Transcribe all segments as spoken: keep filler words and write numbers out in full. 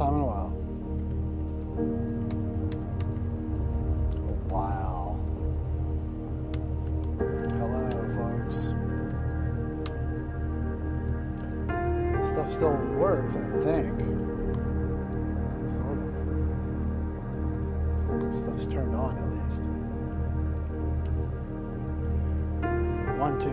time in a while. Wow. Hello, folks. Stuff still works, I think. Sort of. Stuff's turned on, at least. One, two.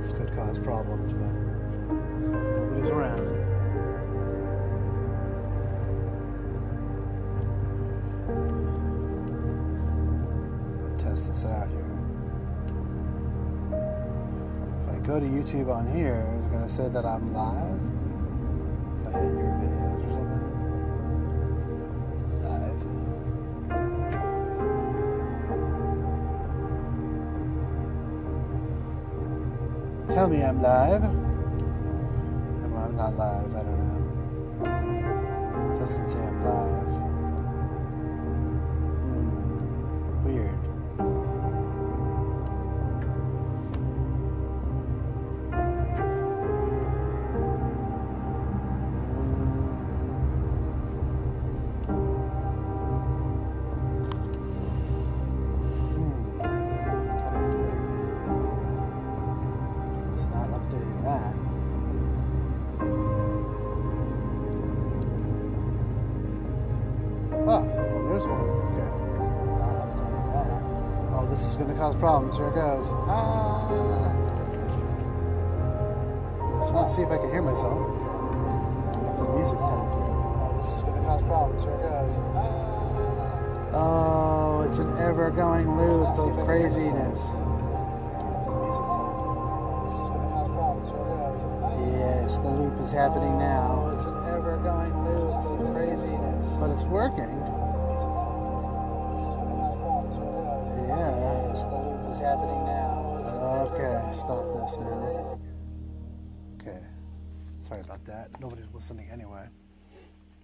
This could cause problems, but nobody's around. Let me test this out here. If I go to YouTube on here, it's going to say that I'm live. If I hit your videos or something. Tell me I'm live. I'm, I'm not live, I don't know. It doesn't say I'm live. Mm, weird. Problems. Here it goes. Ah. So let's see if I can hear myself. If the music's coming through. Oh, this is going to cause problems. Here it goes. Ah. Oh, it's an ever-going loop of craziness. Yes, the loop is happening now. It's an ever-going loop of craziness. But it's working. Happening now. Okay, stop this now. Okay, sorry about that. Nobody's listening anyway.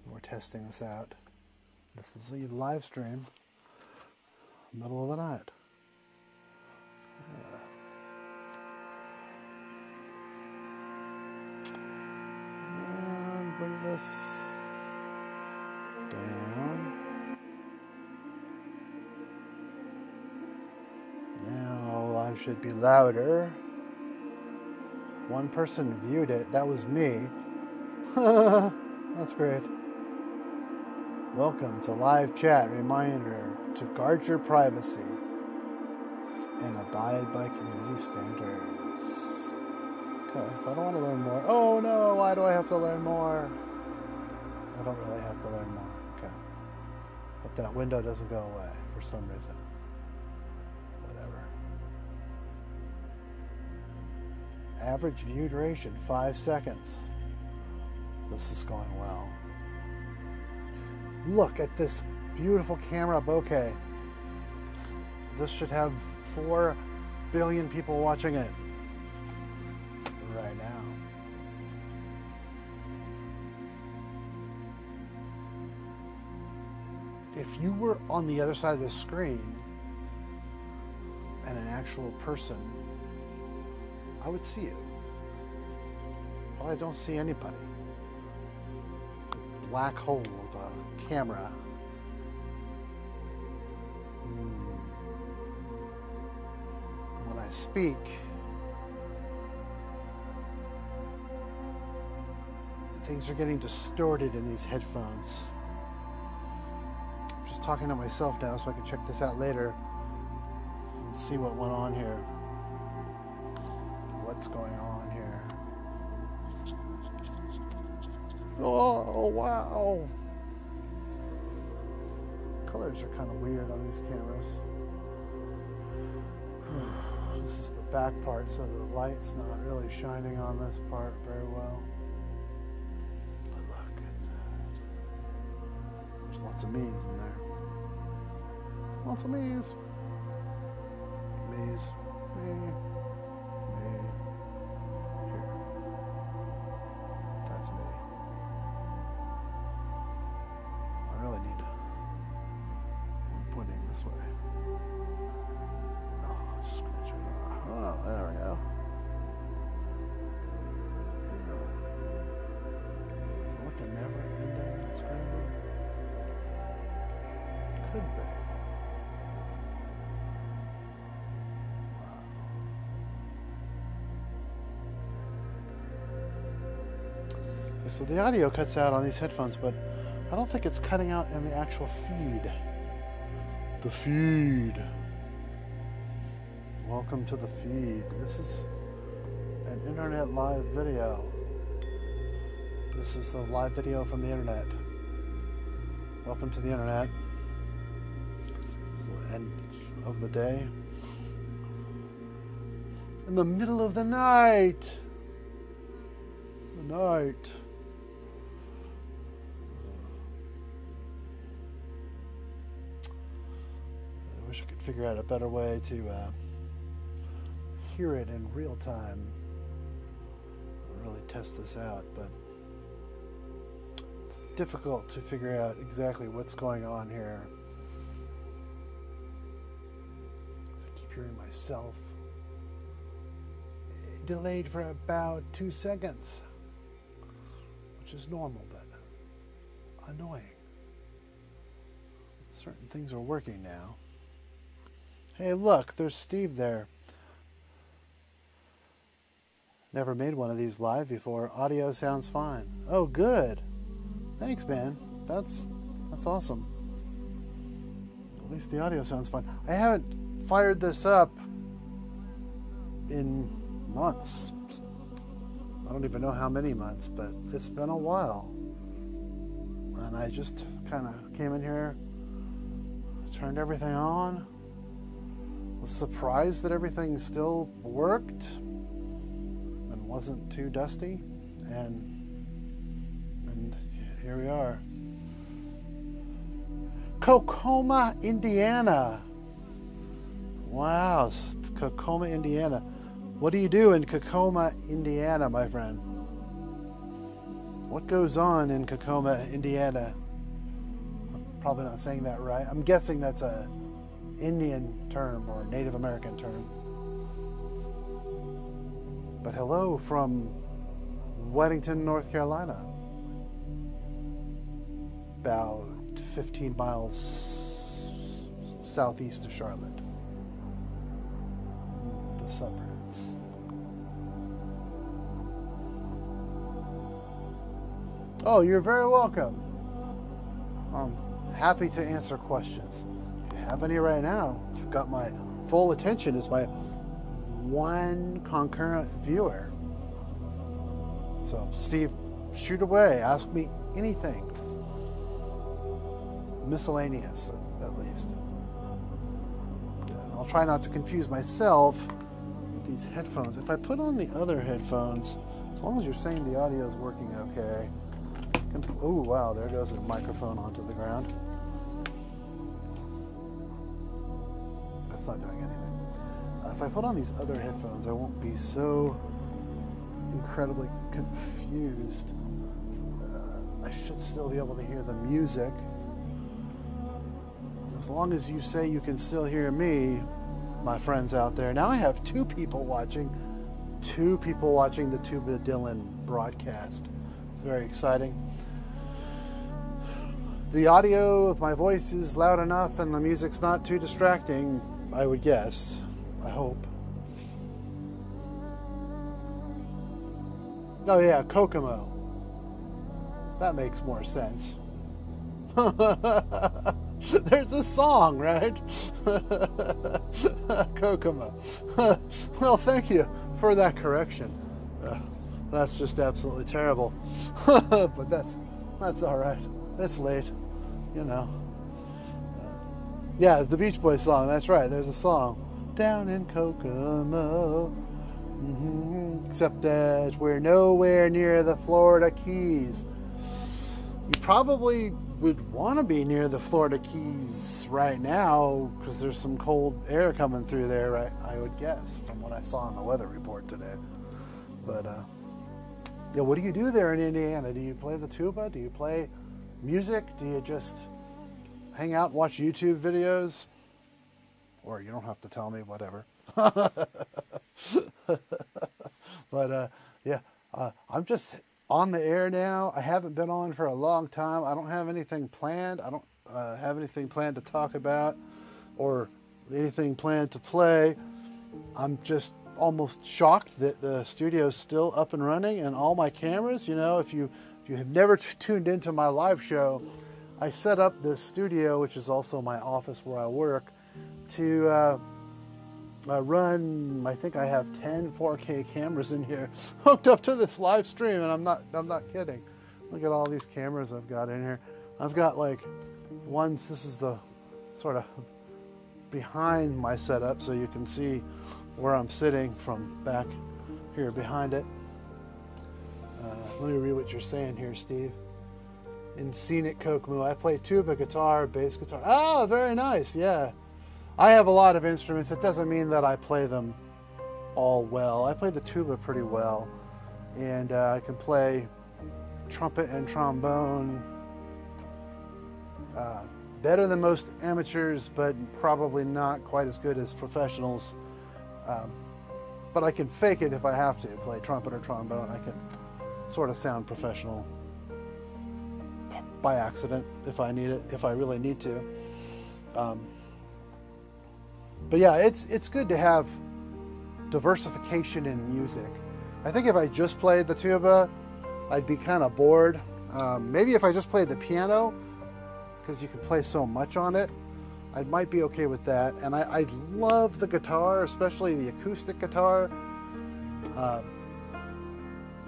We're testing this out. This is a live stream, middle of the night. Yeah. And bring this down. Should be louder. One person viewed it. That was me. That's great. Welcome to live chat. Reminder to guard your privacy and abide by community standards. Okay, if I don't want to learn more. Oh no, why do I have to learn more? I don't really have to learn more. Okay. But that window doesn't go away for some reason. Average view duration, five seconds. This is going well. Look at this beautiful camera bokeh. This should have four billion people watching it right now. If you were on the other side of the screen and an actual person, I would see you, but I don't see anybody. The black hole of a camera. When I speak, things are getting distorted in these headphones. I'm just talking to myself now so I can check this out later and see what went on here. What's going on here? Oh, wow. Colors are kind of weird on these cameras. This is the back part, so the light's not really shining on this part very well. But look at that. Lots of me's in there. Lots of me's. Me's. Me. Me. Here. That's me. I really need to. I'm pointing this way. Oh, scratch it off. Oh, there we go. Is it looking never ending to scramble? Could be. So the audio cuts out on these headphones, but I don't think it's cutting out in the actual feed. The feed. Welcome to the feed. This is an internet live video. This is the live video from the internet. Welcome to the internet. It's the end of the day. In the middle of the night. The night. Figure out a better way to uh, hear it in real time. I'll really test this out, but it's difficult to figure out exactly what's going on here. So I keep hearing myself delayed for about two seconds, which is normal but annoying. Certain things are working now. Hey, look, there's Steve there. Never made one of these live before. Audio sounds fine. Oh, good. Thanks, man. That's that's awesome. At least the audio sounds fine. I haven't fired this up in months. I don't even know how many months, but it's been a while. And I just kind of came in here, turned everything on. Was surprised that everything still worked and wasn't too dusty, and and here we are. Kokomo, Indiana. Wow, it's Kokomo, Indiana. What do you do in Kokomo, Indiana, my friend? What goes on in Kokomo, Indiana? I'm probably not saying that right. I'm guessing that's a Indian term or Native American term. But hello from Weddington, North Carolina. About fifteen miles southeast of Charlotte. The suburbs. Oh, you're very welcome. I'm happy to answer questions. Have any right now? You've got my full attention as my one concurrent viewer. So, Steve, shoot away. Ask me anything. Miscellaneous, at least. I'll try not to confuse myself with these headphones. If I put on the other headphones, as long as you're saying the audio is working okay. Oh, wow, there goes a microphone onto the ground. It's not doing anything. Uh, if I put on these other headphones, I won't be so incredibly confused. Uh, I should still be able to hear the music. As long as you say you can still hear me, my friends out there. Now I have two people watching. Two people watching the Tuba Dylan broadcast. Very exciting. The audio of my voice is loud enough and the music's not too distracting. I would guess. I hope. Oh yeah, Kokomo. That makes more sense. There's a song, right? Kokomo. Well, thank you for that correction. Uh, that's just absolutely terrible. But that's that's all right. That's late, you know. Yeah, it's the Beach Boys song. That's right. There's a song down in Kokomo, mm-hmm. Except that we're nowhere near the Florida Keys. You probably would want to be near the Florida Keys right now because there's some cold air coming through there, right? I would guess, from what I saw in the weather report today. But uh, yeah, what do you do there in Indiana? Do you play the tuba? Do you play music? Do you just hang out and watch YouTube videos? Or you don't have to tell me, whatever. But uh, yeah, uh, I'm just on the air now. I haven't been on for a long time. I don't have anything planned. I don't uh, have anything planned to talk about or anything planned to play. I'm just almost shocked that the studio's still up and running and all my cameras. You know, if you if you have never t tuned into my live show, I set up this studio, which is also my office where I work, to uh, uh, run. I think I have ten four K cameras in here hooked up to this live stream, and I'm not I'm not kidding. Look at all these cameras I've got in here. I've got like ones. This is the sort of behind my setup, so you can see where I'm sitting from back here behind it. Uh, let me read what you're saying here, Steve. In scenic Kokomo, I play tuba, guitar, bass guitar. Oh, very nice. Yeah, I have a lot of instruments. It doesn't mean that I play them all well. I play the tuba pretty well, and uh, I can play trumpet and trombone uh, better than most amateurs, but probably not quite as good as professionals. Um, but I can fake it if I have to play trumpet or trombone. I can sort of sound professional by accident if I need it, if I really need to. Um, But yeah, it's it's good to have diversification in music. I think if I just played the tuba, I'd be kind of bored. Um, maybe if I just played the piano, because you can play so much on it, I might be okay with that. And I, I love the guitar, especially the acoustic guitar. Uh,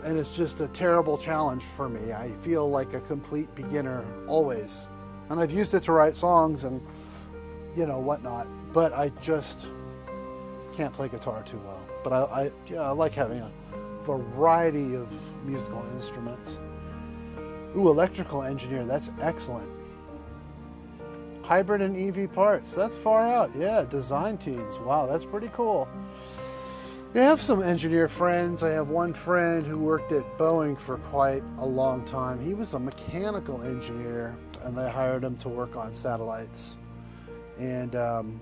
and it's just a terrible challenge for me. I feel like a complete beginner always. And I've used it to write songs and, you know, whatnot. But I just can't play guitar too well. But I, I, yeah, I like having a variety of musical instruments. Ooh, electrical engineer, that's excellent. Hybrid and E V parts, that's far out. Yeah, design teams, wow, that's pretty cool. I have some engineer friends. I have one friend who worked at Boeing for quite a long time. He was a mechanical engineer, and they hired him to work on satellites. And um,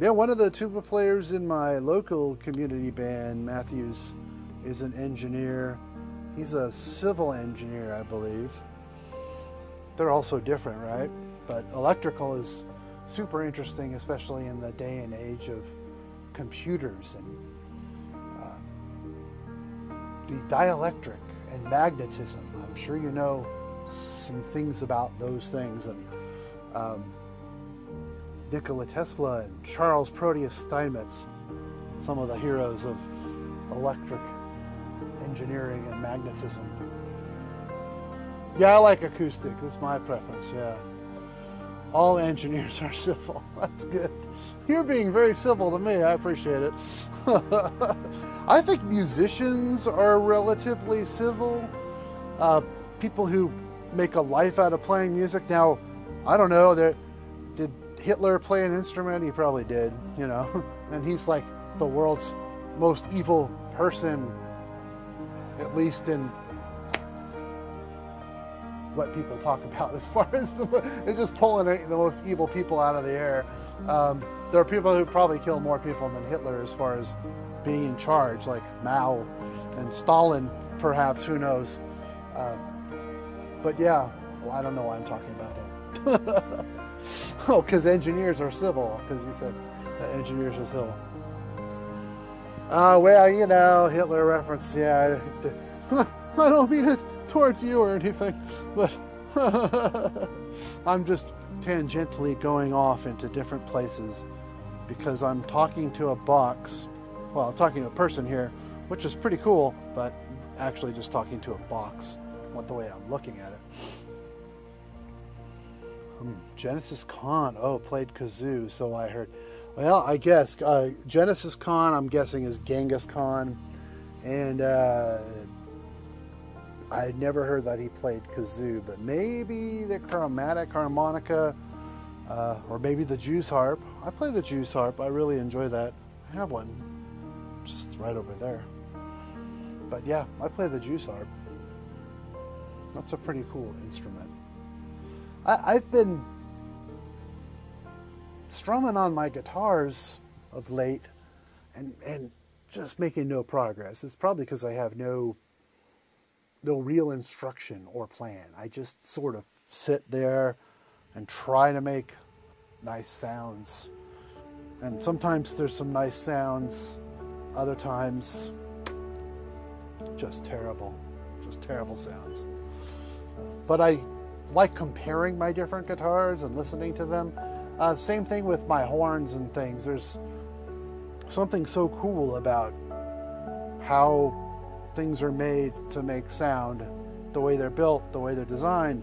yeah, one of the tuba players in my local community band, Matthews, is an engineer. He's a civil engineer, I believe. They're all so different, right? But electrical is super interesting, especially in the day and age of computers and uh, the dielectric and magnetism. I'm sure you know some things about those things. And um, Nikola Tesla and Charles Proteus Steinmetz, some of the heroes of electric engineering and magnetism. Yeah, I like acoustic. That's my preference, yeah. All engineers are civil. That's good. You're being very civil to me. I appreciate it. I think musicians are relatively civil. Uh, people who make a life out of playing music. Now, I don't know, they're Hitler play an instrument? He probably did, you know, and he's like the world's most evil person, at least in what people talk about as far as the, it's just pulling the most evil people out of the air. Um, there are people who probably kill more people than Hitler as far as being in charge, like Mao and Stalin, perhaps, who knows. Um, but yeah, well, I don't know why I'm talking about that. Oh, because engineers are civil, because you said that engineers are civil. Uh, well, you know, Hitler reference, yeah. I don't mean it towards you or anything, but I'm just tangentially going off into different places because I'm talking to a box. Well, I'm talking to a person here, which is pretty cool, but actually just talking to a box, not the way I'm looking at it. Genesis Conn, oh, played kazoo, so I heard. Well, I guess uh, Genesis Conn, I'm guessing, is Genghis Khan, and uh, I had never heard that he played kazoo, but maybe the chromatic harmonica, uh, or maybe the Jew's harp. I play the Jew's harp. I really enjoy that. I have one just right over there. But yeah, I play the Jew's harp. That's a pretty cool instrument. I, I've been strumming on my guitars of late and, and just making no progress. It's probably because I have no no real instruction or plan. I just sort of sit there and try to make nice sounds. And sometimes there's some nice sounds, other times just terrible, just terrible sounds. But I like comparing my different guitars and listening to them. Uh, same thing with my horns and things. There's something so cool about how things are made to make sound, the way they're built, the way they're designed,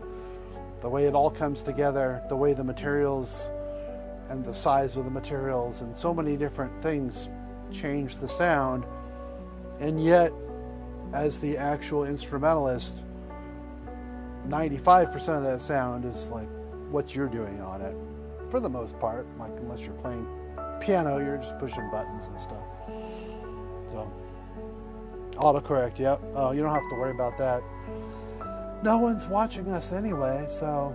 the way it all comes together, the way the materials and the size of the materials and so many different things change the sound. And yet, as the actual instrumentalist, ninety-five percent of that sound is like what you're doing on it, for the most part. Like, unless you're playing piano, you're just pushing buttons and stuff. So, autocorrect, yep. Oh, you don't have to worry about that. No one's watching us anyway, so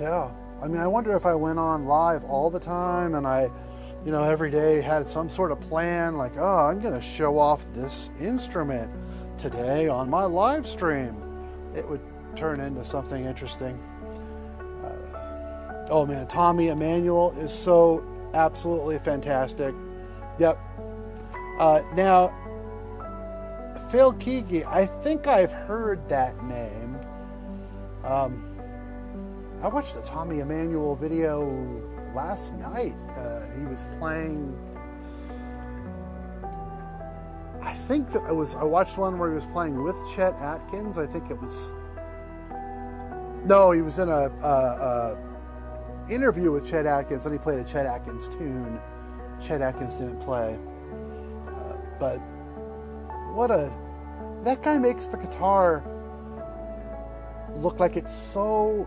yeah. I mean, I wonder if I went on live all the time and I, you know, every day had some sort of plan, like, oh, I'm gonna show off this instrument today on my live stream. It would turn into something interesting. Uh, oh man, Tommy Emmanuel is so absolutely fantastic. Yep. Uh, now, Phil Keaggy, I think I've heard that name. Um, I watched the Tommy Emmanuel video last night. Uh, he was playing, I think that I was, I watched one where he was playing with Chet Atkins. I think it was, no, he was in a, a, a interview with Chet Atkins and he played a Chet Atkins tune. Chet Atkins didn't play, uh, but what a, that guy makes the guitar look like it's so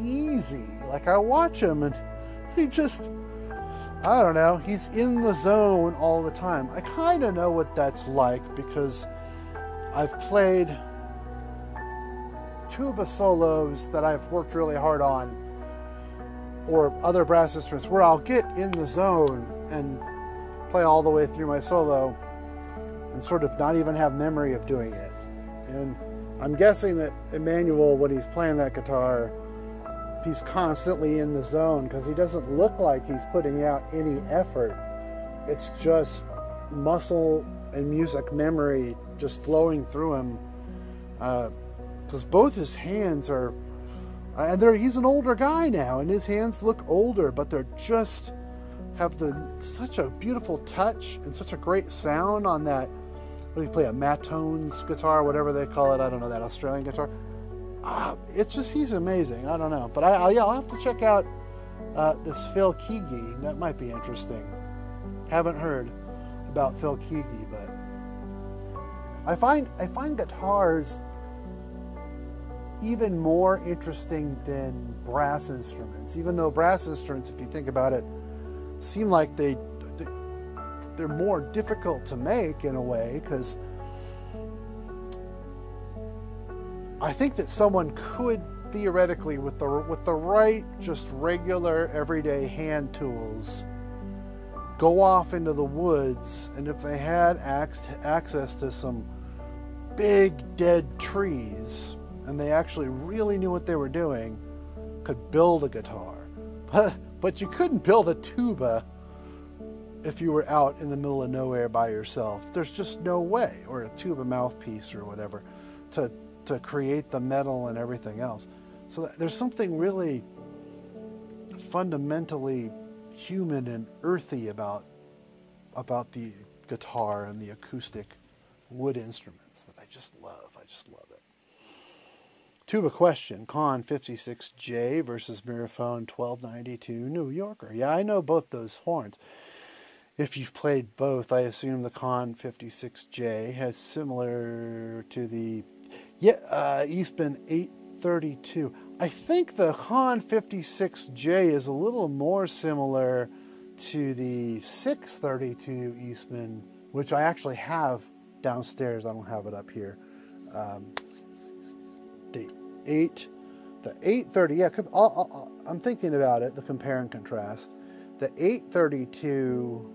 easy. Like, I watch him and he just, I don't know, he's in the zone all the time. I kind of know what that's like because I've played tuba solos that I've worked really hard on, or other brass instruments, where I'll get in the zone and play all the way through my solo and sort of not even have memory of doing it. And I'm guessing that Emmanuel, when he's playing that guitar, he's constantly in the zone because he doesn't look like he's putting out any effort. It's just muscle and music memory just flowing through him, because uh, both his hands are, and they're, he's an older guy now and his hands look older, but they're just, have the such a beautiful touch and such a great sound on that. What do you play, a Matones guitar, whatever they call it? I don't know, that Australian guitar. Uh, it's just, he's amazing. I don't know. But I, I, yeah, I'll have to check out uh, this Phil Keaggy. That might be interesting. Haven't heard about Phil Keaggy, but I find, I find guitars even more interesting than brass instruments. Even though brass instruments, if you think about it, seem like they, they're more difficult to make in a way, because I think that someone could theoretically, with the with the right, just regular everyday hand tools, go off into the woods, and if they had access to some big dead trees and they actually really knew what they were doing, could build a guitar. But but you couldn't build a tuba if you were out in the middle of nowhere by yourself. There's just no way, or a tuba mouthpiece or whatever, to to create the metal and everything else. So there's something really fundamentally human and earthy about about the guitar and the acoustic wood instruments that I just love. I just love it. Tuba question, Conn fifty-six J versus Miraphone twelve ninety-two New Yorker. Yeah, I know both those horns. If you've played both, I assume the Conn fifty-six J has similar to the... Yeah, uh, Eastman eight thirty-two. I think the Conn fifty-six J is a little more similar to the six thirty-two Eastman, which I actually have downstairs. I don't have it up here. Um, the eight, the eight thirty. Yeah, I'll, I'll, I'm thinking about it. The compare and contrast. The eight thirty-two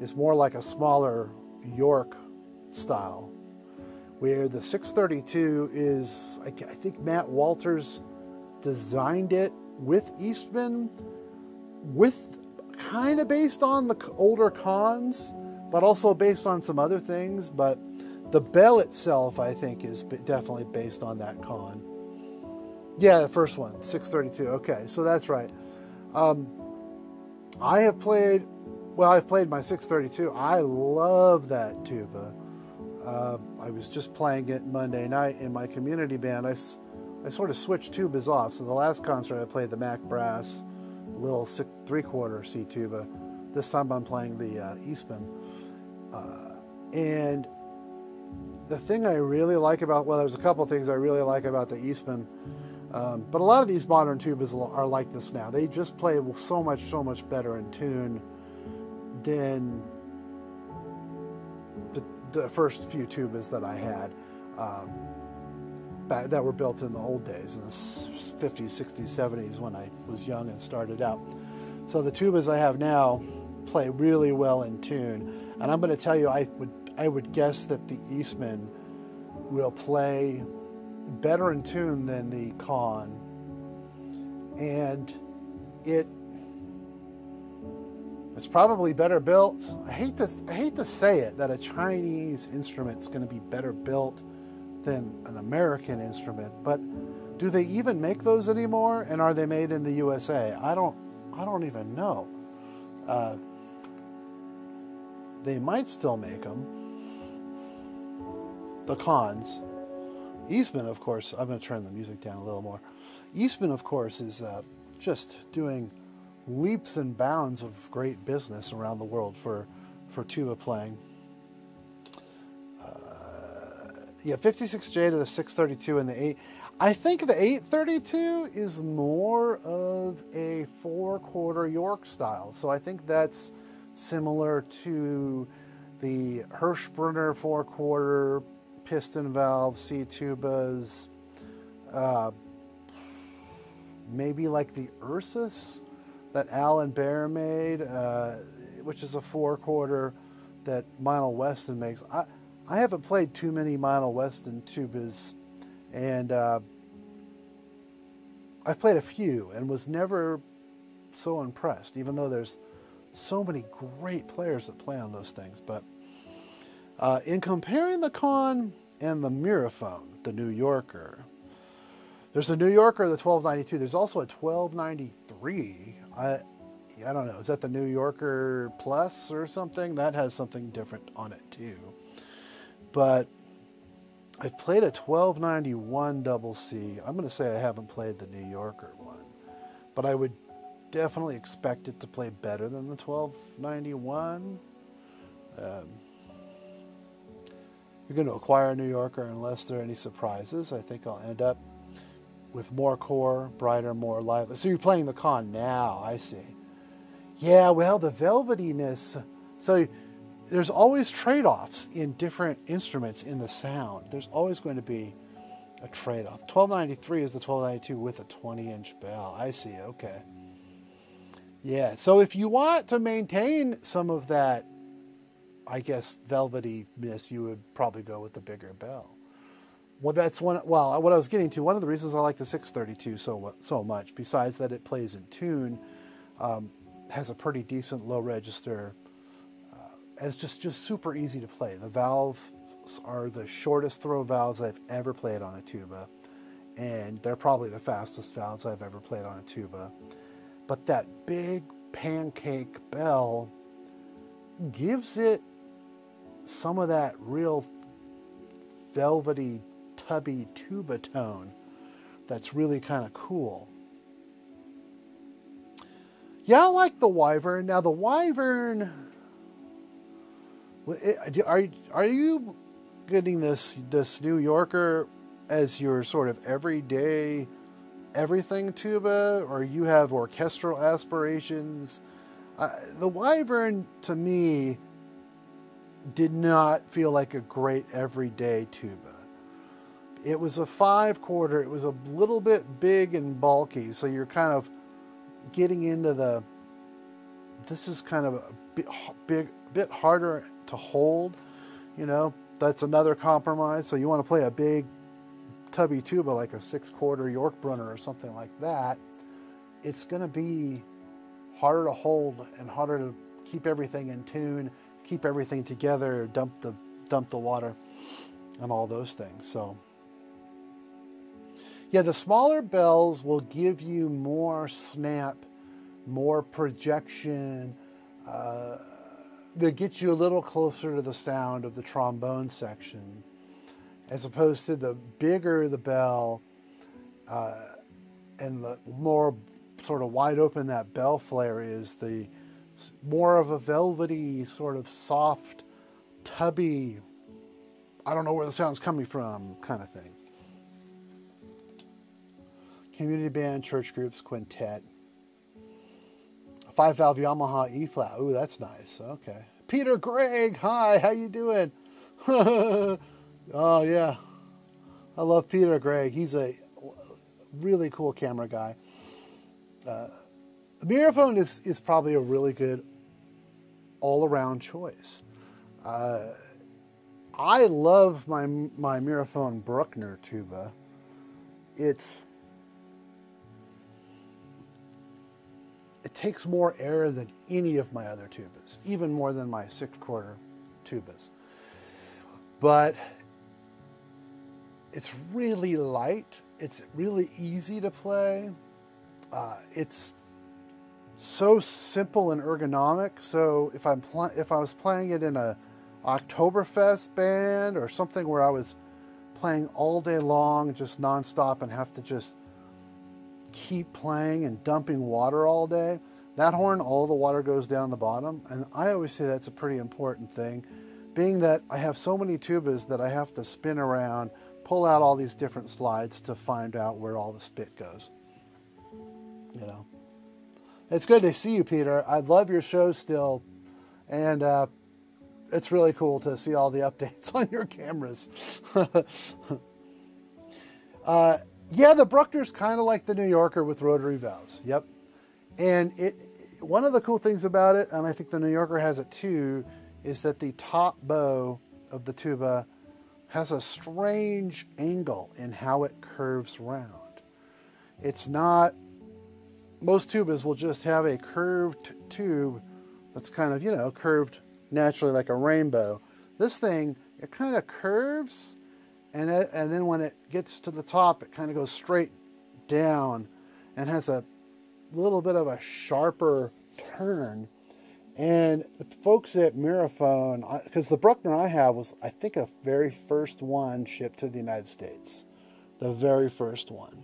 is more like a smaller York style, where the six thirty-two is, I think Matt Walters designed it with Eastman, with kind of based on the older Conns, but also based on some other things. But the bell itself, I think, is definitely based on that Conn. Yeah, the first one, six thirty-two. Okay, so that's right. Um, I have played, well, I've played my six thirty-two. I love that tuba. Uh, I was just playing it Monday night in my community band. I, I sort of switched tubas off. So the last concert I played the Mac Brass, little six, three-quarter C tuba. This time I'm playing the uh, Eastman. Uh, and the thing I really like about, well, there's a couple things I really like about the Eastman. Um, but a lot of these modern tubas are like this now. They just play so much, so much better in tune than the first few tubas that I had um, back, that were built in the old days, in the fifties, sixties, seventies, when I was young and started out. So the tubas I have now play really well in tune, and I'm going to tell you, I would I would guess that the Eastman will play better in tune than the Conn, and it it's probably better built. I hate to I hate to say it, that a Chinese instrument's going to be better built than an American instrument, but do they even make those anymore? And are they made in the U S A? I don't I don't even know. Uh, they might still make them. The Conns, Eastman, of course. I'm going to turn the music down a little more. Eastman, of course, is uh, just doing leaps and bounds of great business around the world for for tuba playing. Uh, yeah, fifty-six J to the six thirty-two and the eight. I think the eight thirty-two is more of a four-quarter York style, so I think that's similar to the Hirschbrunner four-quarter piston valve C tubas. Uh, maybe like the Ursus that Alan Baer made, uh, which is a four-quarter that Meinl Weston makes. I, I haven't played too many Meinl Weston tubas, and uh, I've played a few and was never so impressed, even though there's so many great players that play on those things. But uh, in comparing the Conn and the Miraphone, the New Yorker, there's a New Yorker, the twelve ninety-two. There's also a twelve ninety-three. I, I don't know. Is that the New Yorker Plus or something? That has something different on it too. But I've played a twelve ninety-one double C. I'm going to say I haven't played the New Yorker one, but I would definitely expect it to play better than the twelve ninety-one. Um, you're going to acquire a New Yorker unless there are any surprises. I think I'll end up with more core, brighter, more lively. So you're playing the Conn now, I see. Yeah, well, the velvetiness. So there's always trade-offs in different instruments in the sound. There's always going to be a trade-off. twelve ninety-three is the twelve ninety-two with a twenty-inch bell. I see, okay. Yeah, so if you want to maintain some of that, I guess, velvetiness, you would probably go with the bigger bell. Well, that's one. Well, what I was getting to, one of the reasons I like the six thirty-two so so much, besides that it plays in tune, um, has a pretty decent low register, uh, and it's just just super easy to play. The valves are the shortest throw valves I've ever played on a tuba, and they're probably the fastest valves I've ever played on a tuba. But that big pancake bell gives it some of that real velvety, tubby tuba tone that's really kind of cool. Yeah, I like the Wyvern. Now the Wyvern, are, are you getting this this New Yorker as your sort of everyday everything tuba, or you have orchestral aspirations. Uh, the Wyvern, to me, did not feel like a great everyday tuba. It was a five quarter, it was a little bit big and bulky, so you're kind of getting into the, this is kind of a bit, big, bit harder to hold, you know, that's another compromise. So you want to play a big tubby tuba like a six quarter Yorkbrunner or something like that, it's going to be harder to hold and harder to keep everything in tune, keep everything together, dump the dump the water and all those things. So yeah, the smaller bells will give you more snap, more projection. Uh, they get you a little closer to the sound of the trombone section, as opposed to the bigger the bell uh, and the more sort of wide open that bell flare is, the more of a velvety, sort of soft, tubby, I don't know where the sound's coming from kind of thing. Community band, church groups, quintet. Five valve Yamaha E-flat. Ooh, that's nice. Okay. Peter Gregg, hi, how you doing? Oh yeah, I love Peter Gregg. He's a really cool camera guy. Uh, the Miraphone is, is probably a really good all-around choice. Uh, I love my my Miraphone Bruckner tuba. It's it takes more air than any of my other tubas, even more than my six-quarter tubas. But it's really light. It's really easy to play. Uh, it's so simple and ergonomic. So if I'm pl if I was playing it in a Oktoberfest band or something where I was playing all day long, just nonstop, and have to just keep playing and dumping water all day, that horn, all the water goes down the bottom. And I always say that's a pretty important thing, being that I have so many tubas that I have to spin around, pull out all these different slides to find out where all the spit goes. You know, it's good to see you, Peter. I love your show still, and uh, it's really cool to see all the updates on your cameras. uh, yeah, the Bruckner's kind of like the New Yorker with rotary valves. Yep, and it one of the cool things about it, and I think the New Yorker has it too, is that the top bow of the tuba has a strange angle in how it curves round. It's not, most tubas will just have a curved tube that's kind of, you know, curved naturally like a rainbow. This thing, it kind of curves, and it, and then when it gets to the top, it kind of goes straight down and has a little bit of a sharper turn. And the folks at Miraphone, because the Bruckner I have was, I think, a very first one shipped to the United States. The very first one.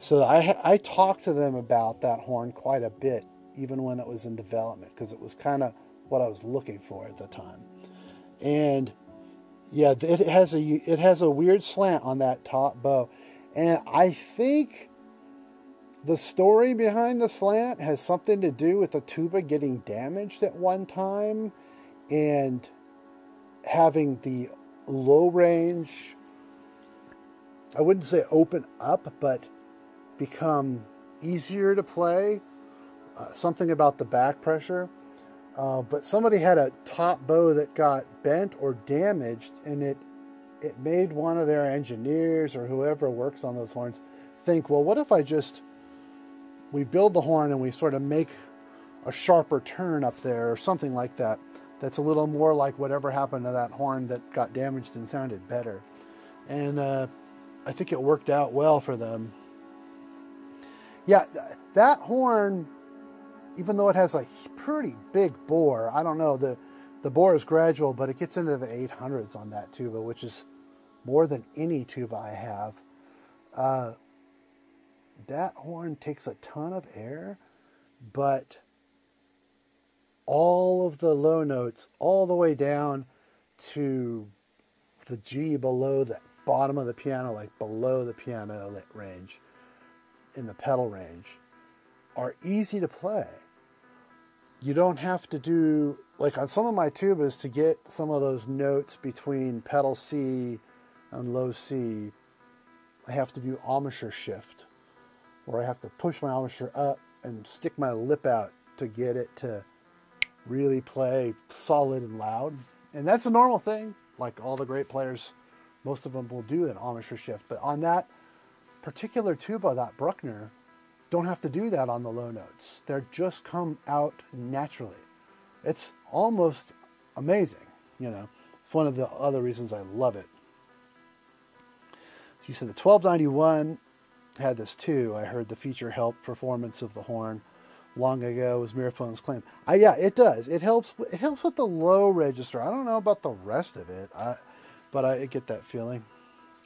So I, I talked to them about that horn quite a bit, even when it was in development, because it was kind of what I was looking for at the time. And yeah, it has a, it has a weird slant on that top bow. And I think the story behind the slant has something to do with the tuba getting damaged at one time and having the low range, I wouldn't say open up, but become easier to play. Uh, something about the back pressure. Uh, but somebody had a top bow that got bent or damaged, and it, it made one of their engineers or whoever works on those horns think, well, what if I just... we build the horn and we sort of make a sharper turn up there or something like that, that's a little more like whatever happened to that horn that got damaged and sounded better. And uh, I think it worked out well for them. Yeah, th that horn, even though it has a pretty big bore, I don't know, the, the bore is gradual, but it gets into the eight hundreds on that tuba, which is more than any tuba I have. Uh, That horn takes a ton of air, but all of the low notes all the way down to the G below the bottom of the piano, like below the piano lit range, in the pedal range, are easy to play. You don't have to do, like on some of my tubas, to get some of those notes between pedal C and low C, I have to do embouchure shift, where I have to push my embouchure up and stick my lip out to get it to really play solid and loud. And that's a normal thing. Like all the great players, most of them will do an embouchure shift. But on that particular tuba, that Bruckner, don't have to do that on the low notes. They just come out naturally. It's almost amazing, you know. It's one of the other reasons I love it. He said the twelve ninety-one had this too. I heard the feature helped performance of the horn long ago, was Miraphone's claim. I, yeah, it does. It helps. It helps with the low register. I don't know about the rest of it, I, but I get that feeling.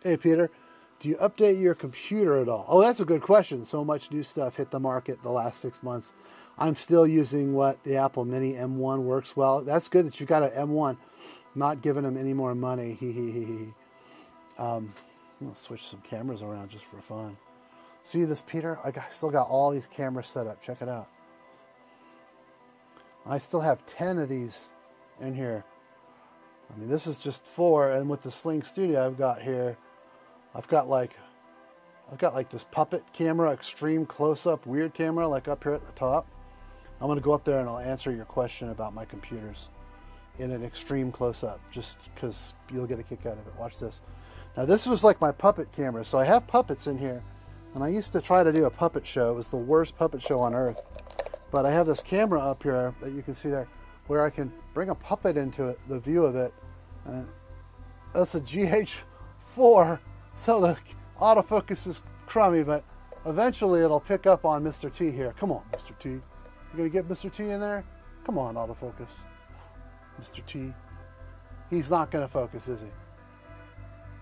Hey, Peter, do you update your computer at all? Oh, that's a good question. So much new stuff hit the market the last six months. I'm still using what the Apple Mini M one works well. That's good that you got an M one. Not giving him any more money. He he he he. Um, I'm gonna switch some cameras around just for fun. See this, Peter? I got, still got all these cameras set up. Check it out. I still have ten of these in here. I mean, this is just four, and with the Sling Studio I've got here, I've got like, I've got like this puppet camera, extreme close-up, weird camera, like up here at the top. I'm gonna go up there and I'll answer your question about my computers in an extreme close-up, just because you'll get a kick out of it. Watch this. Now this was like my puppet camera, so I have puppets in here, and I used to try to do a puppet show. It was the worst puppet show on earth. But I have this camera up here that you can see there where I can bring a puppet into it, the view of it. And that's a G H four, so the autofocus is crummy, but eventually it'll pick up on Mister T here. Come on, Mister T. You gonna get Mister T in there? Come on, autofocus. Mister T. He's not gonna focus, is he?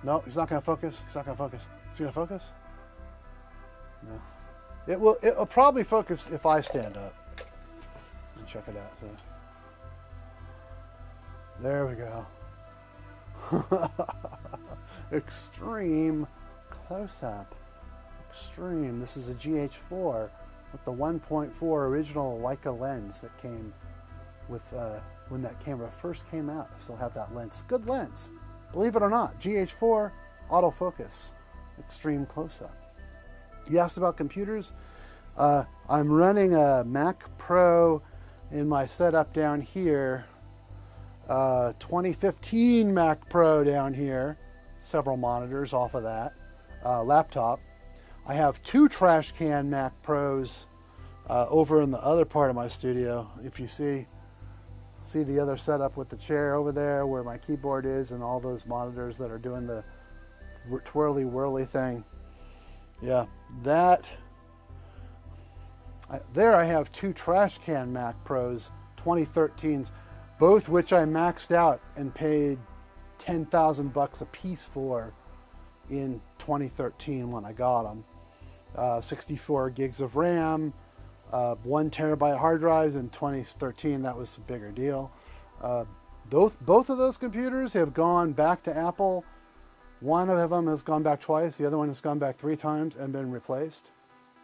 No, he's not gonna focus. He's not gonna focus. Is he gonna focus? No. It will, it'll probably focus if I stand up. And check it out. So. There we go. Extreme close-up. Extreme. This is a G H four with the one point four original Leica lens that came with uh, when that camera first came out. I still have that lens. Good lens. Believe it or not. G H four, autofocus, extreme close-up. You asked about computers. Uh, I'm running a Mac Pro in my setup down here. Uh, twenty fifteen Mac Pro down here. Several monitors off of that uh, laptop. I have two trash can Mac Pros uh, over in the other part of my studio. If you see, see the other setup with the chair over there where my keyboard is and all those monitors that are doing the twirly whirly thing. Yeah, that, I, there I have two trash can Mac Pros, twenty thirteens, both which I maxed out and paid ten thousand bucks a piece for in twenty thirteen when I got them. Uh, sixty-four gigs of RAM, uh, one terabyte hard drives in twenty thirteen, that was a bigger deal. Uh, those, both of those computers have gone back to Apple. One of them has gone back twice. The other one has gone back three times and been replaced.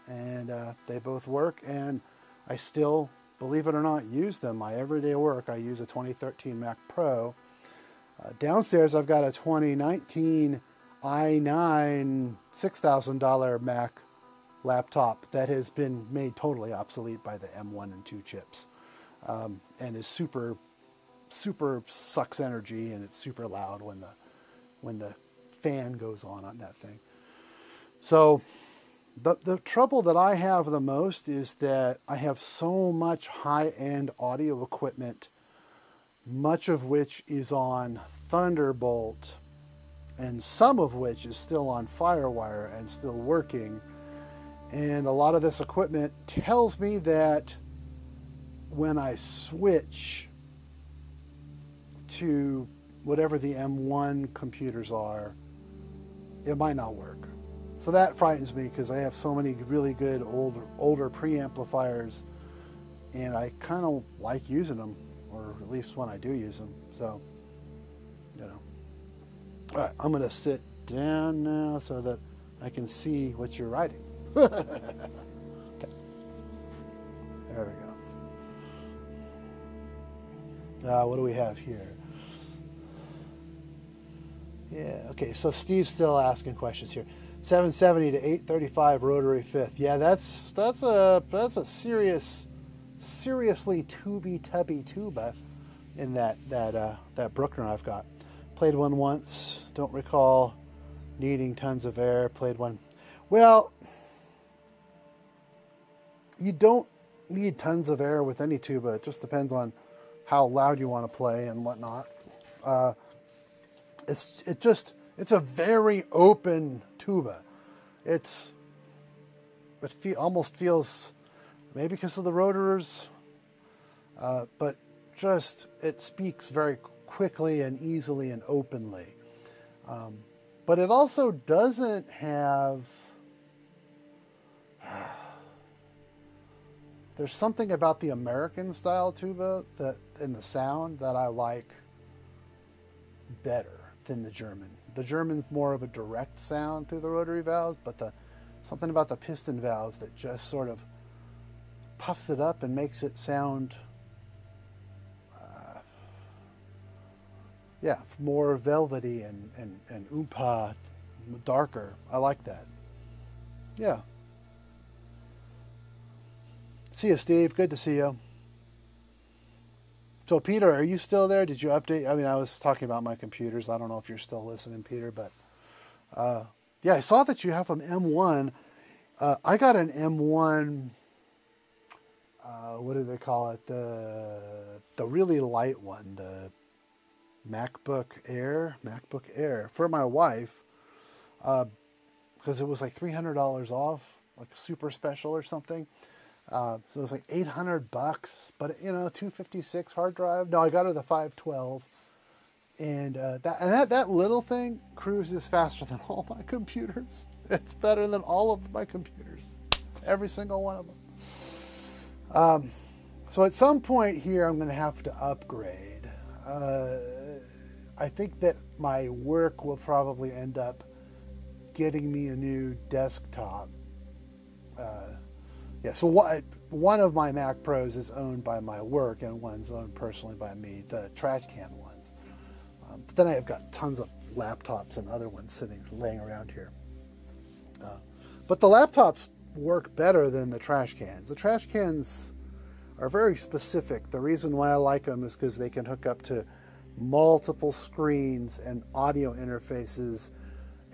And uh, they both work. And I still, believe it or not, use them. My everyday work, I use a twenty thirteen Mac Pro. Uh, downstairs, I've got a twenty nineteen i nine six thousand dollar Mac laptop that has been made totally obsolete by the M one and two chips. Um, and is super, super sucks energy. And it's super loud when the, when the fan goes on on that thing. So the, the trouble that I have the most is that I have so much high-end audio equipment, much of which is on Thunderbolt and some of which is still on Firewire and still working. And a lot of this equipment tells me that when I switch to whatever the M one computers are, it might not work. So that frightens me because I have so many really good older, older preamplifiers, and I kind of like using them, or at least when I do use them. So, you know. All right, I'm gonna sit down now so that I can see what you're writing. There we go. Uh, what do we have here? Yeah, okay, so Steve's still asking questions here. seven seventy to eight thirty-five rotary fifth. Yeah, that's that's a that's a serious, seriously tubby tubby tuba in that that uh, that Bruckner I've got. Played one once. Don't recall needing tons of air. Played one. Well, you don't need tons of air with any tuba. It just depends on how loud you want to play and whatnot. Uh, it's it just it's a very open tuba. It's it fe almost feels maybe because of the rotors, uh, but just it speaks very quickly and easily and openly. Um, but it also doesn't have. There's something about the American style tuba that in the sound that I like better than the German. The German's more of a direct sound through the rotary valves, but the something about the piston valves that just sort of puffs it up and makes it sound uh, yeah, more velvety and, and, and oompa, darker. I like that. Yeah. See you, Steve. Good to see you. So, Peter, are you still there? Did you update? I mean, I was talking about my computers. I don't know if you're still listening, Peter, but uh, yeah, I saw that you have an M one. Uh, I got an M one, uh, what do they call it? The, the really light one, the MacBook Air, MacBook Air for my wife because uh, it was like three hundred dollars off, like super special or something. Uh, so it was like eight hundred bucks, but you know, two fifty-six hard drive. No, I got her the five twelve, and uh, that and that that little thing cruises faster than all my computers. It's better than all of my computers, every single one of them. Um, so at some point here, I'm going to have to upgrade. Uh, I think that my work will probably end up getting me a new desktop. Uh, Yeah, so what, one of my Mac Pros is owned by my work and one's owned personally by me, the trash can ones. Um, but then I've got tons of laptops and other ones sitting, laying around here. Uh, but the laptops work better than the trash cans. The trash cans are very specific. The reason why I like them is because they can hook up to multiple screens and audio interfaces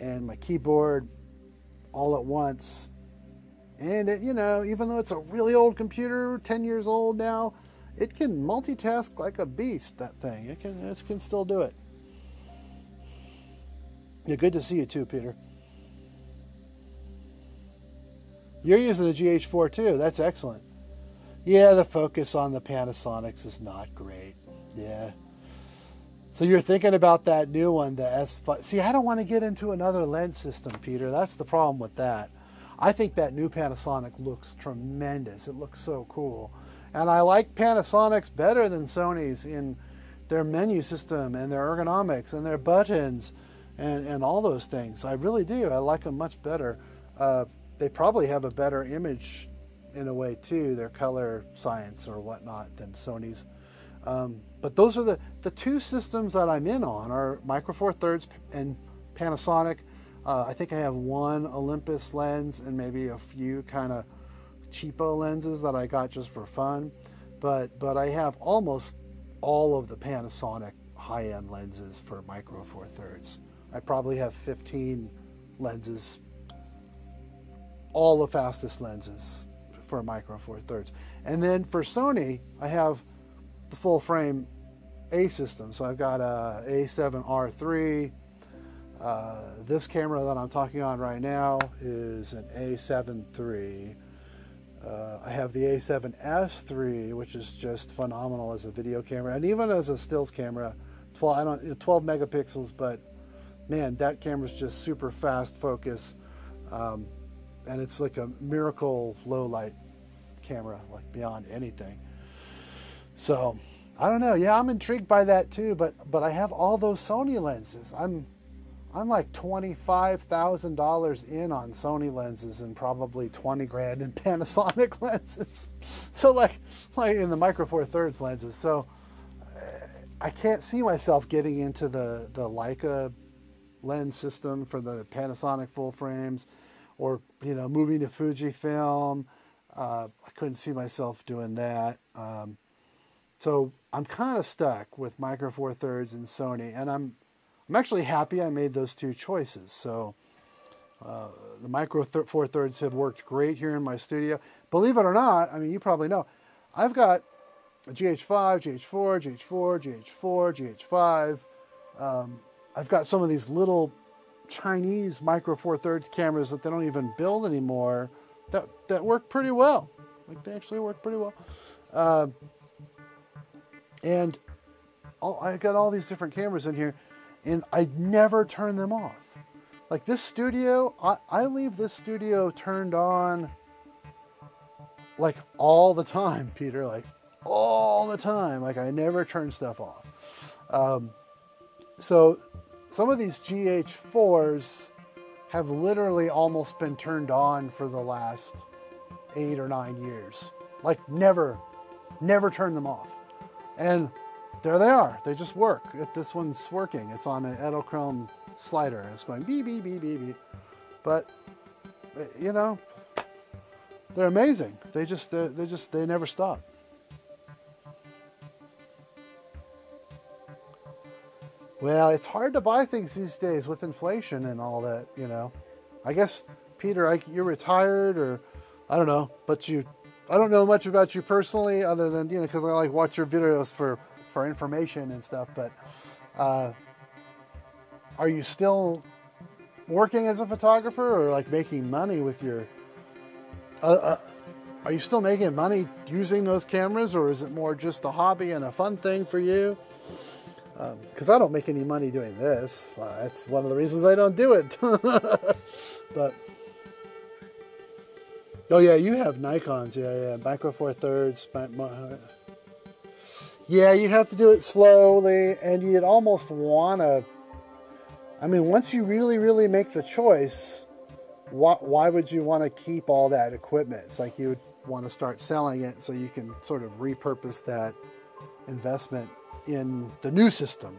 and my keyboard all at once. And, it, you know, even though it's a really old computer, ten years old now, it can multitask like a beast, that thing. It can, it can still do it. Yeah, good to see you too, Peter. You're using the G H four too. That's excellent. Yeah, the focus on the Panasonics is not great. Yeah. So you're thinking about that new one, the S five. See, I don't want to get into another lens system, Peter. That's the problem with that. I think that new Panasonic looks tremendous. It looks so cool. And I like Panasonic's better than Sony's in their menu system and their ergonomics and their buttons and, and all those things. I really do. I like them much better. Uh, they probably have a better image in a way too, their color science or whatnot than Sony's. Um, but those are the, the two systems that I'm in on are Micro Four Thirds and Panasonic. Uh, I think I have one Olympus lens and maybe a few kind of cheapo lenses that I got just for fun. But but I have almost all of the Panasonic high-end lenses for Micro Four Thirds. I probably have fifteen lenses, all the fastest lenses for Micro Four Thirds. And then for Sony, I have the full-frame A system. So I've got a A seven R three. Uh, this camera that I'm talking on right now is an A seven three. Uh, I have the A seven S three, which is just phenomenal as a video camera and even as a stills camera. Twelve, I don't, twelve megapixels, but man, that camera's just super fast focus, um, and it's like a miracle low light camera, like beyond anything. So I don't know. Yeah, I'm intrigued by that too. But but I have all those Sony lenses. I'm I'm like twenty-five thousand dollars in on Sony lenses and probably twenty grand in Panasonic lenses. So like, like in the Micro Four Thirds lenses. So I can't see myself getting into the, the Leica lens system for the Panasonic full frames, or, you know, moving to Fujifilm. Uh, I couldn't see myself doing that. Um, so I'm kind of stuck with Micro Four Thirds and Sony, and I'm, I'm actually happy I made those two choices. So uh, the Micro Four Thirds have worked great here in my studio. Believe it or not, I mean, you probably know, I've got a G H five, G H four, G H four, G H four, G H five. Um, I've got some of these little Chinese Micro Four Thirds cameras that they don't even build anymore that, that work pretty well. Like, they actually work pretty well. Uh, and all, I've got all these different cameras in here, and I never turn them off. Like this studio, I, I leave this studio turned on like all the time, Peter, like all the time. Like I never turn stuff off. Um, so some of these G H fours have literally almost been turned on for the last eight or nine years. Like never, never turn them off. And there they are. They just work. This one's working. It's on an Edelchrome slider. It's going beep, beep, beep, beep, beep. But, you know, they're amazing. They just, they just, they never stop. Well, it's hard to buy things these days with inflation and all that, you know. I guess, Peter, I, you're retired, or I don't know, but you, I don't know much about you personally other than, you know, because I like watch your videos for for information and stuff, but uh, are you still working as a photographer, or like making money with your, uh, uh, are you still making money using those cameras, or is it more just a hobby and a fun thing for you? Because um, I don't make any money doing this. Well, that's one of the reasons I don't do it. But, oh yeah, you have Nikons, yeah, yeah, Micro Four Thirds, my, my, yeah, you'd have to do it slowly, and you'd almost want to, I mean, once you really, really make the choice, why, why would you want to keep all that equipment? It's like you would want to start selling it so you can sort of repurpose that investment in the new system.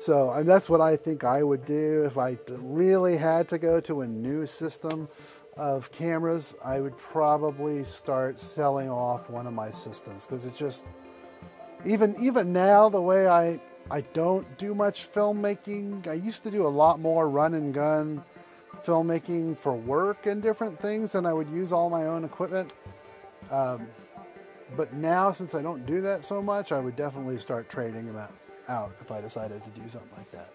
So I mean, that's what I think I would do if I really had to go to a new system of cameras. I would probably start selling off one of my systems, because it's just, Even even now, the way I, I don't do much filmmaking, I used to do a lot more run and gun filmmaking for work and different things, and I would use all my own equipment. Um, but now, since I don't do that so much, I would definitely start trading them out, out if I decided to do something like that.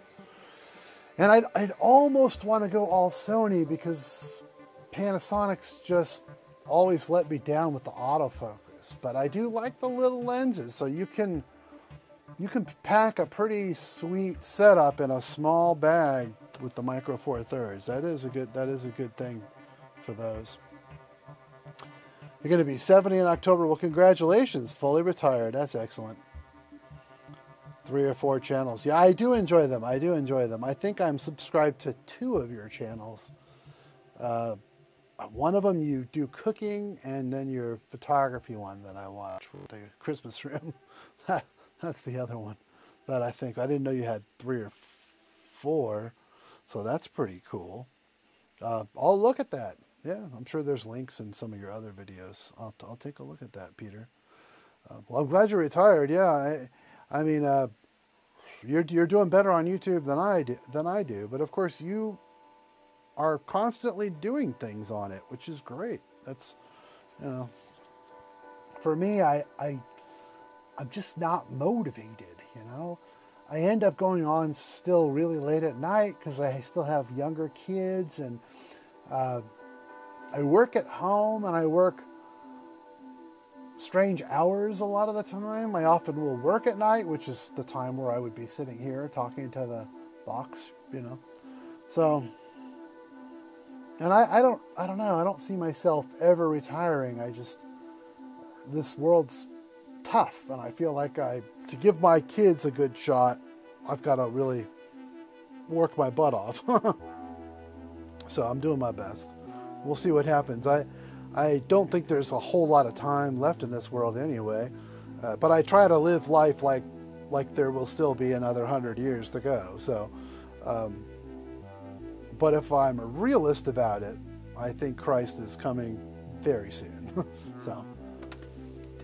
And I'd, I'd almost want to go all Sony, because Panasonic's just always let me down with the autofocus. But I do like the little lenses, so you can you can pack a pretty sweet setup in a small bag with the Micro Four Thirds. That is a good that is a good thing for those. You're going to be seventy in October. Well, congratulations, fully retired. That's excellent. Three or four channels. Yeah, I do enjoy them. I do enjoy them. I think I'm subscribed to two of your channels. Uh, One of them you do cooking, and then your photography one that I watch, the Christmas room. That's the other one that I think, I didn't know you had three or four, so that's pretty cool. Uh, I'll look at that. Yeah, I'm sure there's links in some of your other videos. I'll, I'll take a look at that, Peter. Uh, well, I'm glad you're retired. Yeah, I, I mean, uh, you're you're doing better on YouTube than I do, than I do. But of course you are constantly doing things on it, which is great. That's, you know, for me, I, I, I'm just not motivated, you know. I end up going on still really late at night because I still have younger kids, and uh, I work at home, and I work strange hours a lot of the time. I often will work at night, which is the time where I would be sitting here talking to the box, you know. So, and I, I don't, I don't know, I don't see myself ever retiring. I just, this world's tough, and I feel like I, to give my kids a good shot, I've got to really work my butt off. So I'm doing my best. We'll see what happens. I, I don't think there's a whole lot of time left in this world anyway, uh, but I try to live life like, like there will still be another hundred years to go. So, um, but if I'm a realist about it, I think Christ is coming very soon. So,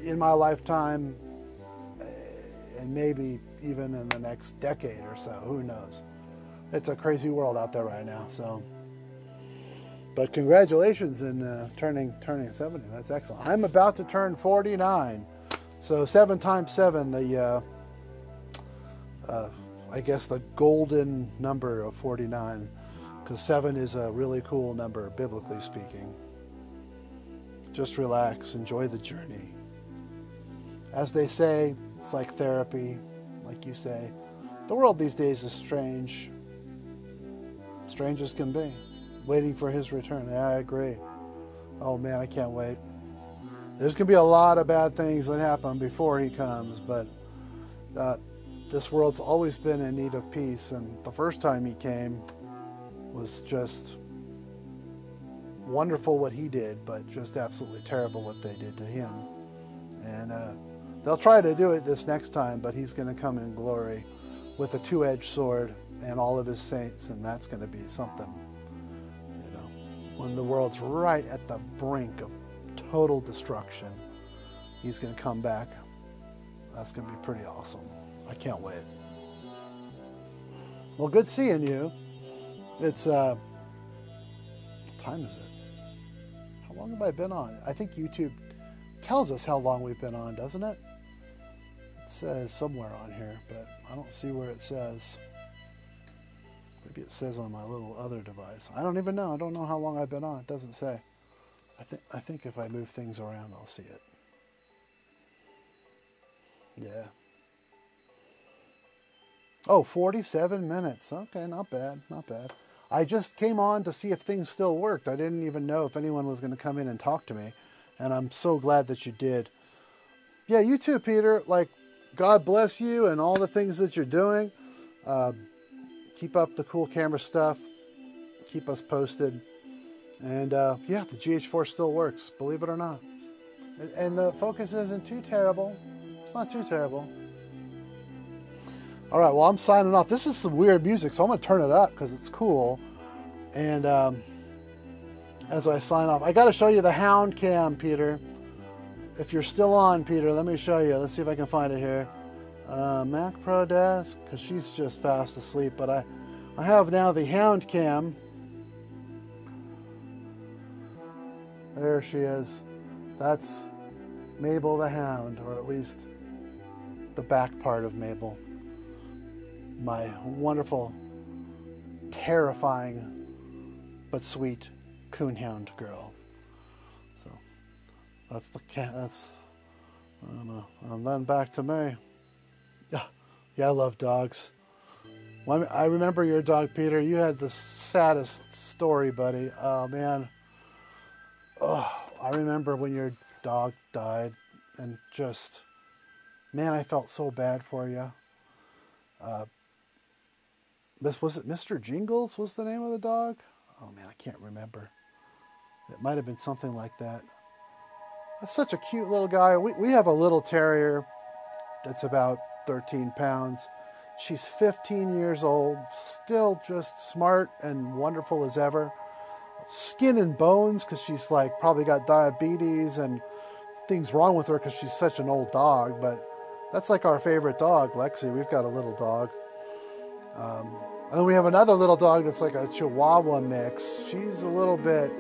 in my lifetime, and maybe even in the next decade or so, who knows? It's a crazy world out there right now. So, but congratulations in uh, turning turning seventy. That's excellent. I'm about to turn forty-nine, so seven times seven, the uh, uh, I guess the golden number of forty-nine, because seven is a really cool number, biblically speaking. Just relax, enjoy the journey. As they say, it's like therapy, like you say. The world these days is strange. Strange as can be. Waiting for his return. Yeah, I agree. Oh man, I can't wait. There's gonna be a lot of bad things that happen before he comes, but uh, this world's always been in need of peace, and the first time he came was just wonderful what he did, but just absolutely terrible what they did to him. And uh, they'll try to do it this next time, but he's going to come in glory with a two-edged sword and all of his saints, and that's going to be something, you know, when the world's right at the brink of total destruction, he's going to come back. That's going to be pretty awesome. I can't wait. Well, good seeing you. It's, uh, what time is it? How long have I been on? I think YouTube tells us how long we've been on, doesn't it? It says somewhere on here, but I don't see where it says. Maybe it says on my little other device. I don't even know. I don't know how long I've been on. It doesn't say. I think I think if I move things around, I'll see it. Yeah. Oh, forty-seven minutes. Okay, not bad, not bad. I just came on to see if things still worked. I didn't even know if anyone was going to come in and talk to me. And I'm so glad that you did. Yeah, you too, Peter. Like, God bless you and all the things that you're doing. Uh, keep up the cool camera stuff. Keep us posted. And, uh, yeah, the G H four still works, believe it or not. And the focus isn't too terrible. It's not too terrible. All right, well, I'm signing off. This is some weird music, so I'm going to turn it up because it's cool. And um, as I sign off, I got to show you the Hound Cam, Peter. If you're still on, Peter, let me show you. Let's see if I can find it here. Uh, Mac Pro Desk, because she's just fast asleep. But I, I have now the Hound Cam. There she is. That's Mabel the Hound, or at least the back part of Mabel. My wonderful, terrifying, but sweet coonhound girl. So that's the cat. That's I don't know. And then back to me. Yeah, yeah. I love dogs. Well, I remember your dog, Peter. You had the saddest story, buddy. Oh man. Oh, I remember when your dog died, and just man, I felt so bad for you. Uh, This was it Mister Jingles was the name of the dog? Oh man, I can't remember. It might have been something like that. That's such a cute little guy. We, we have a little terrier that's about thirteen pounds. She's fifteen years old, still just smart and wonderful as ever. Skin and bones, because she's like probably got diabetes and things wrong with her because she's such an old dog, but that's like our favorite dog, Lexi. We've got a little dog. Um, and then we have another little dog that's like a Chihuahua mix. She's a little bit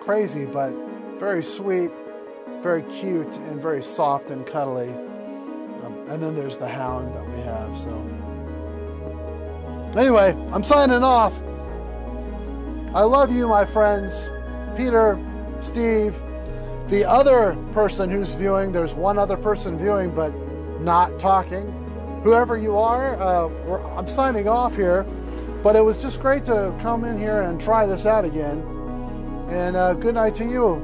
crazy, but very sweet, very cute, and very soft and cuddly. Um, and then there's the Hound that we have. So anyway, I'm signing off. I love you, my friends. Peter, Steve, the other person who's viewing. There's one other person viewing, but not talking. Whoever you are, uh, we're, I'm signing off here, but it was just great to come in here and try this out again. And uh, good night to you.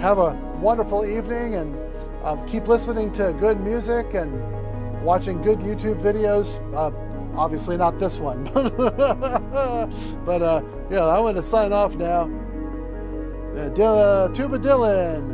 Have a wonderful evening, and uh, keep listening to good music and watching good YouTube videos. Uh, Obviously not this one. But uh, yeah, I'm going to sign off now. Uh, Dilla, Tuba Dylan.